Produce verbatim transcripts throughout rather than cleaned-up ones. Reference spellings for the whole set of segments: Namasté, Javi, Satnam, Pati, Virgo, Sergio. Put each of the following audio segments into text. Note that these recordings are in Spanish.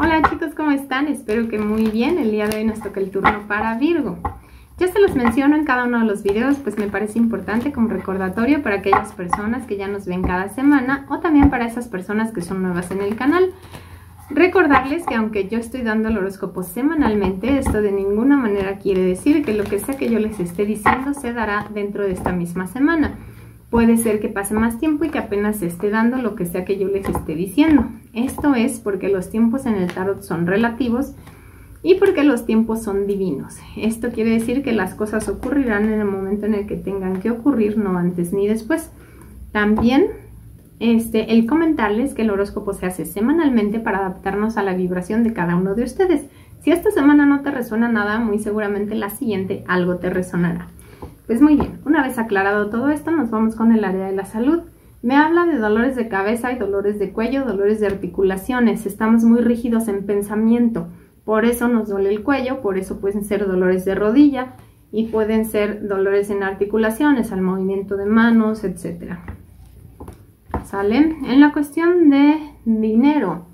Hola chicos, ¿cómo están? Espero que muy bien. El día de hoy nos toca el turno para Virgo. Ya se los menciono en cada uno de los videos, pues me parece importante como recordatorio para aquellas personas que ya nos ven cada semana o también para esas personas que son nuevas en el canal. Recordarles que aunque yo estoy dando el horóscopo semanalmente, esto de ninguna manera quiere decir que lo que sea que yo les esté diciendo se dará dentro de esta misma semana. Puede ser que pase más tiempo y que apenas se esté dando lo que sea que yo les esté diciendo. Esto es porque los tiempos en el tarot son relativos y porque los tiempos son divinos. Esto quiere decir que las cosas ocurrirán en el momento en el que tengan que ocurrir, no antes ni después. También este, el comentarles que el horóscopo se hace semanalmente para adaptarnos a la vibración de cada uno de ustedes. Si esta semana no te resuena nada, muy seguramente la siguiente algo te resonará. Pues muy bien, una vez aclarado todo esto, nos vamos con el área de la salud. Me habla de dolores de cabeza y dolores de cuello, dolores de articulaciones. Estamos muy rígidos en pensamiento, por eso nos duele el cuello, por eso pueden ser dolores de rodilla y pueden ser dolores en articulaciones, al movimiento de manos, etcétera. ¿Sale? En la cuestión de dinero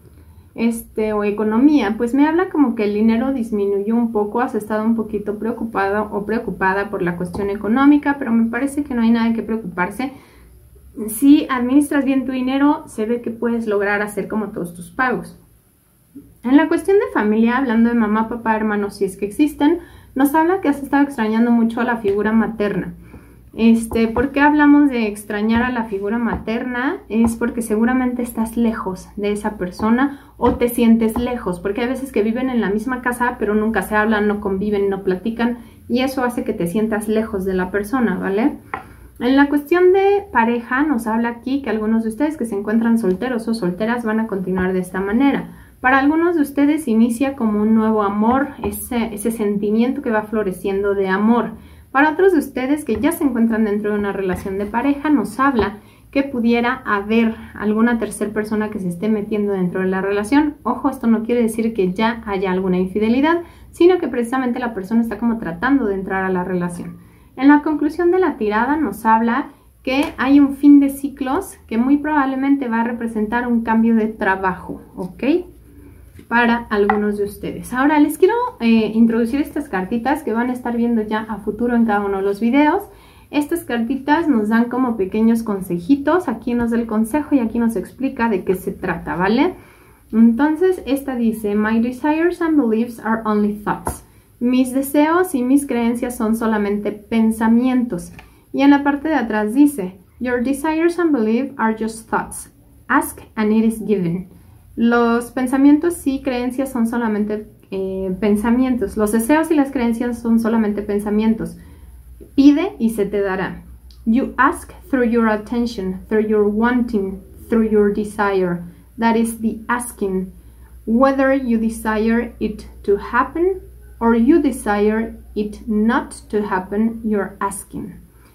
este, o economía, pues me habla como que el dinero disminuyó un poco, has estado un poquito preocupado o preocupada por la cuestión económica, pero me parece que no hay nada que preocuparse. Si administras bien tu dinero, se ve que puedes lograr hacer como todos tus pagos. En la cuestión de familia, hablando de mamá, papá, hermanos, si es que existen, nos habla que has estado extrañando mucho a la figura materna. Este, ¿por qué hablamos de extrañar a la figura materna? Es porque seguramente estás lejos de esa persona o te sientes lejos, porque hay veces que viven en la misma casa pero nunca se hablan, no conviven, no platican y eso hace que te sientas lejos de la persona, ¿vale? En la cuestión de pareja nos habla aquí que algunos de ustedes que se encuentran solteros o solteras van a continuar de esta manera. Para algunos de ustedes inicia como un nuevo amor, ese, ese sentimiento que va floreciendo de amor. Para otros de ustedes que ya se encuentran dentro de una relación de pareja, nos habla que pudiera haber alguna tercera persona que se esté metiendo dentro de la relación. Ojo, esto no quiere decir que ya haya alguna infidelidad, sino que precisamente la persona está como tratando de entrar a la relación. En la conclusión de la tirada nos habla que hay un fin de ciclos que muy probablemente va a representar un cambio de trabajo, ¿ok? Para algunos de ustedes. Ahora les quiero eh, introducir estas cartitas que van a estar viendo ya a futuro en cada uno de los videos. Estas cartitas nos dan como pequeños consejitos, aquí nos da el consejo y aquí nos explica de qué se trata, ¿vale? Entonces esta dice: My desires and beliefs are only thoughts. Mis deseos y mis creencias son solamente pensamientos. Y en la parte de atrás dice: Your desires and beliefs are just thoughts. Ask and it is given. Los pensamientos y creencias son solamente eh, pensamientos. Los deseos y las creencias son solamente pensamientos. Pide y se te dará. You ask through your attention, through your wanting, through your desire. That is the asking. Whether you desire it to happen or you desire it not to happen, you're asking.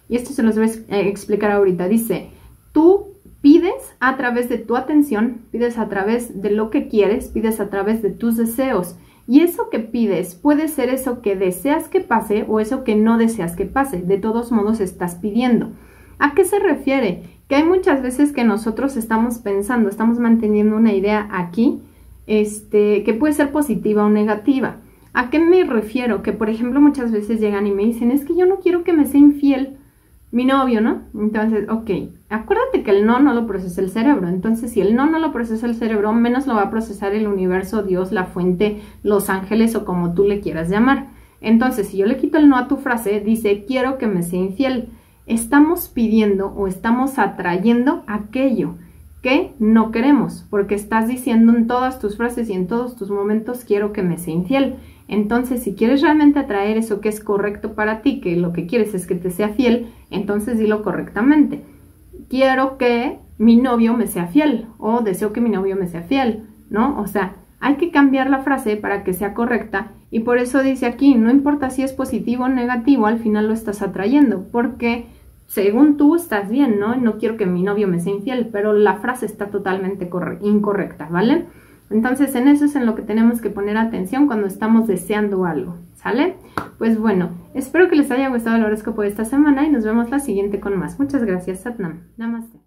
Y esto se los voy a explicar ahorita. Dice, tú pides a través de tu atención, pides a través de lo que quieres, pides a través de tus deseos. Y eso que pides puede ser eso que deseas que pase o eso que no deseas que pase. De todos modos estás pidiendo. ¿A qué se refiere? Que hay muchas veces que nosotros estamos pensando, estamos manteniendo una idea aquí, este, que puede ser positiva o negativa. ¿A qué me refiero? Que por ejemplo muchas veces llegan y me dicen, es que yo no quiero que me sea infiel mi novio, ¿no? Entonces, ok, acuérdate que el no no lo procesa el cerebro. Entonces, si el no no lo procesa el cerebro, menos lo va a procesar el universo, Dios, la fuente, los ángeles o como tú le quieras llamar. Entonces, si yo le quito el no a tu frase, dice, quiero que me sea infiel. Estamos pidiendo o estamos atrayendo aquello que no queremos, porque estás diciendo en todas tus frases y en todos tus momentos, quiero que me sea infiel. Entonces, si quieres realmente atraer eso que es correcto para ti, que lo que quieres es que te sea fiel, entonces dilo correctamente. Quiero que mi novio me sea fiel, o deseo que mi novio me sea fiel, ¿no? O sea, hay que cambiar la frase para que sea correcta, y por eso dice aquí, no importa si es positivo o negativo, al final lo estás atrayendo, porque según tú estás bien, ¿no? No quiero que mi novio me sea infiel, pero la frase está totalmente incorrecta, ¿vale? Entonces, en eso es en lo que tenemos que poner atención cuando estamos deseando algo, ¿sale? Pues bueno, espero que les haya gustado el horóscopo de esta semana y nos vemos la siguiente con más. Muchas gracias, Satnam. Namasté.